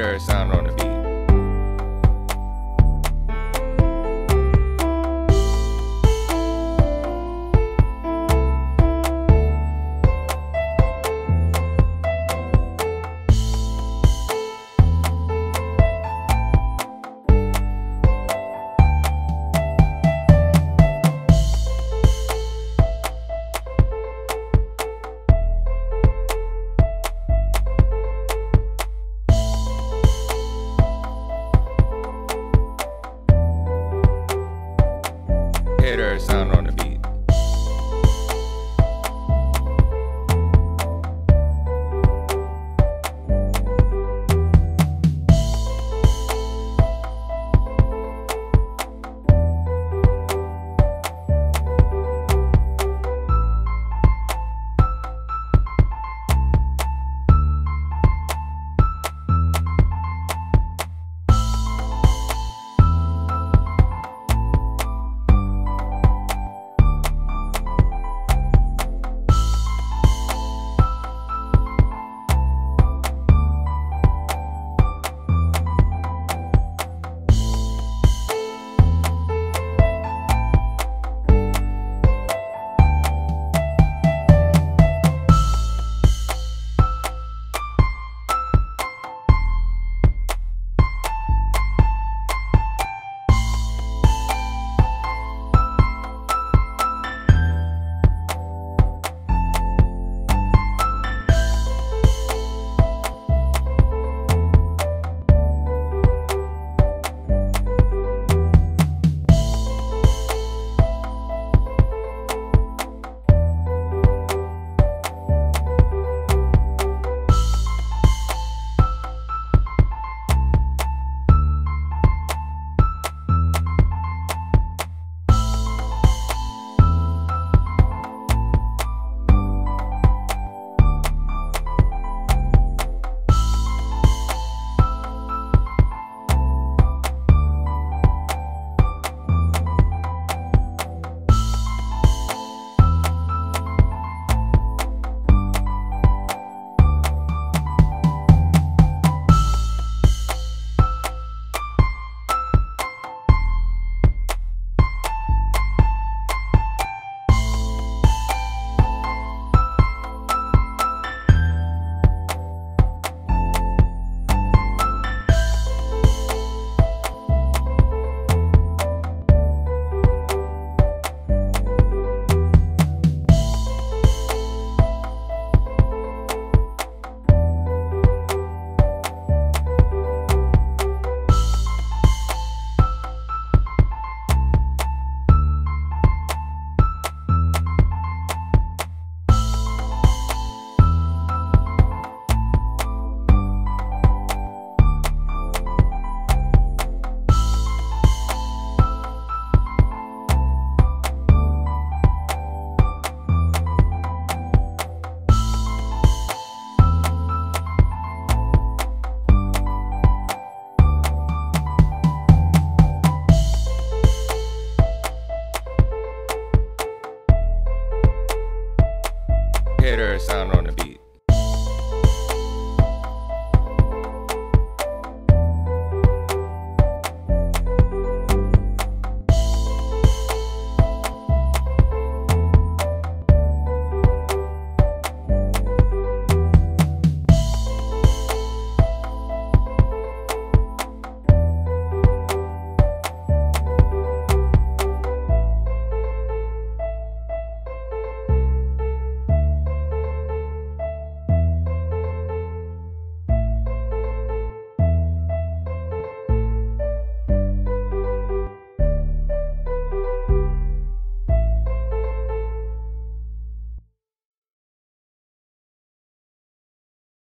Caterer of Sound on the beat. Caterer of Sound on the beat.